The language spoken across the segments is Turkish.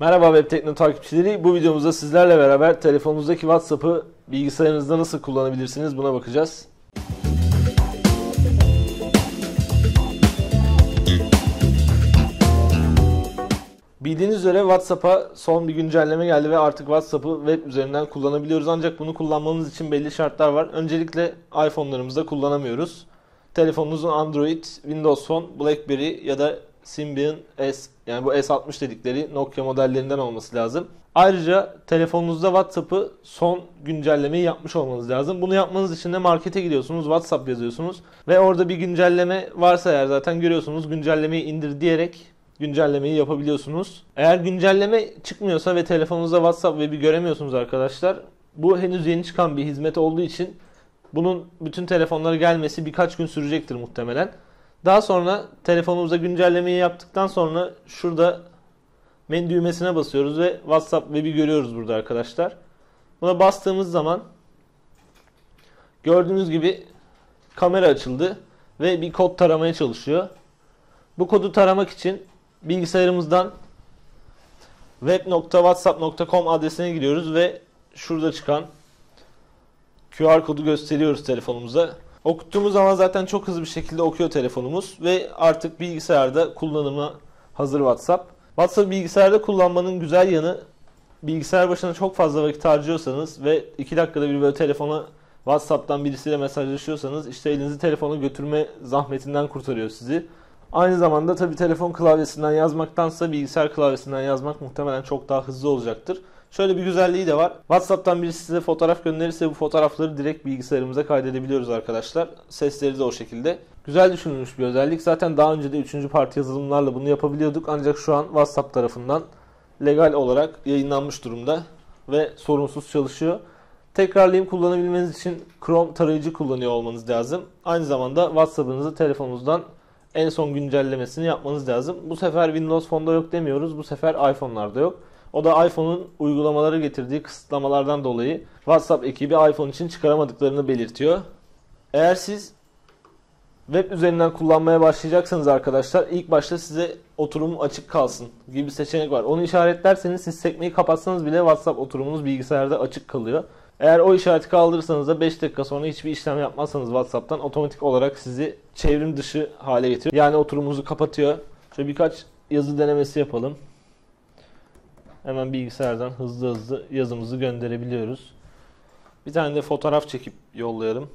Merhaba Webtekno takipçileri. Bu videomuzda sizlerle beraber telefonunuzdaki WhatsApp'ı bilgisayarınızda nasıl kullanabilirsiniz buna bakacağız. Bildiğiniz üzere WhatsApp'a son bir güncelleme geldi ve artık WhatsApp'ı web üzerinden kullanabiliyoruz. Ancak bunu kullanmamız için belli şartlar var. Öncelikle iPhone'larımızda kullanamıyoruz. Telefonunuzun Android, Windows Phone, BlackBerry ya da Symbian S, yani bu S60 dedikleri Nokia modellerinden olması lazım. Ayrıca telefonunuzda WhatsApp'ı son güncellemeyi yapmış olmanız lazım. Bunu yapmanız için de markete gidiyorsunuz, WhatsApp yazıyorsunuz ve orada bir güncelleme varsa eğer zaten görüyorsunuz, güncellemeyi indir diyerek güncellemeyi yapabiliyorsunuz. Eğer güncelleme çıkmıyorsa ve telefonunuzda WhatsApp web'i göremiyorsunuz arkadaşlar, bu henüz yeni çıkan bir hizmet olduğu için bunun bütün telefonlara gelmesi birkaç gün sürecektir muhtemelen. Daha sonra telefonumuza güncellemeyi yaptıktan sonra şurada menü düğmesine basıyoruz ve WhatsApp web'i görüyoruz burada arkadaşlar. Buna bastığımız zaman gördüğünüz gibi kamera açıldı ve bir kod taramaya çalışıyor. Bu kodu taramak için bilgisayarımızdan web.whatsapp.com adresine giriyoruz ve şurada çıkan QR kodu gösteriyoruz telefonumuza. Okuttuğumuz zaman zaten çok hızlı bir şekilde okuyor telefonumuz ve artık bilgisayarda kullanıma hazır WhatsApp. WhatsApp bilgisayarda kullanmanın güzel yanı, bilgisayar başına çok fazla vakit harcıyorsanız ve 2 dakikada bir böyle telefona WhatsApp'tan birisiyle mesajlaşıyorsanız işte elinizi telefona götürme zahmetinden kurtarıyor sizi. Aynı zamanda tabii telefon klavyesinden yazmaktansa bilgisayar klavyesinden yazmak muhtemelen çok daha hızlı olacaktır. Şöyle bir güzelliği de var. WhatsApp'tan birisi size fotoğraf gönderirse bu fotoğrafları direkt bilgisayarımıza kaydedebiliyoruz arkadaşlar. Sesleri de o şekilde. Güzel düşünülmüş bir özellik. Zaten daha önce de 3. parti yazılımlarla bunu yapabiliyorduk. Ancak şu an WhatsApp tarafından legal olarak yayınlanmış durumda ve sorunsuz çalışıyor. Tekrarlayayım, kullanabilmeniz için Chrome tarayıcı kullanıyor olmanız lazım. Aynı zamanda WhatsApp'ınızı telefonunuzdan en son güncellemesini yapmanız lazım. Bu sefer Windows Phone'da yok demiyoruz. Bu sefer iPhone'larda yok. O da iPhone'un uygulamalara getirdiği kısıtlamalardan dolayı WhatsApp ekibi iPhone için çıkaramadıklarını belirtiyor. Eğer siz web üzerinden kullanmaya başlayacaksanız arkadaşlar, ilk başta size oturum açık kalsın gibi bir seçenek var. Onu işaretlerseniz, siz sekmeyi kapatsanız bile WhatsApp oturumunuz bilgisayarda açık kalıyor. Eğer o işareti kaldırırsanız da 5 dakika sonra hiçbir işlem yapmazsanız WhatsApp'tan otomatik olarak sizi çevrim dışı hale getiriyor. Yani oturumunuzu kapatıyor. Şöyle birkaç yazı denemesi yapalım. Hemen bilgisayardan hızlı yazımızı gönderebiliyoruz. Bir tane de fotoğraf çekip yollayalım.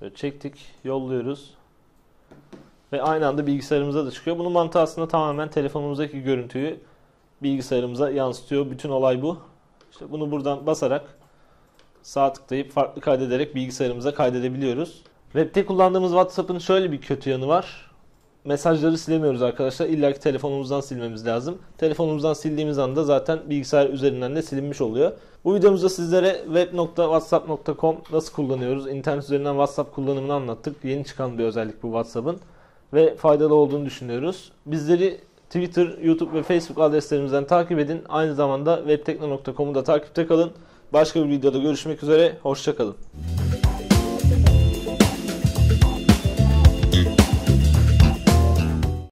Şöyle çektik, yolluyoruz. Ve aynı anda bilgisayarımıza da çıkıyor. Bunun mantığı aslında tamamen telefonumuzdaki görüntüyü bilgisayarımıza yansıtıyor. Bütün olay bu. İşte bunu buradan basarak sağ tıklayıp farklı kaydederek bilgisayarımıza kaydedebiliyoruz. Web'te kullandığımız WhatsApp'ın şöyle bir kötü yanı var. Mesajları silemiyoruz arkadaşlar. İlla ki telefonumuzdan silmemiz lazım. Telefonumuzdan sildiğimiz anda zaten bilgisayar üzerinden de silinmiş oluyor. Bu videomuzda sizlere web.whatsapp.com nasıl kullanıyoruz, internet üzerinden WhatsApp kullanımını anlattık. Yeni çıkan bir özellik bu WhatsApp'ın ve faydalı olduğunu düşünüyoruz. Bizleri Twitter, YouTube ve Facebook adreslerimizden takip edin. Aynı zamanda webtekno.com'u da takipte kalın. Başka bir videoda görüşmek üzere. Hoşça kalın.